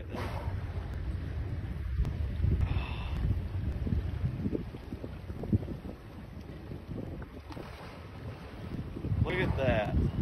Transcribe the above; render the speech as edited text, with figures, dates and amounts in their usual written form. at this. Look at that.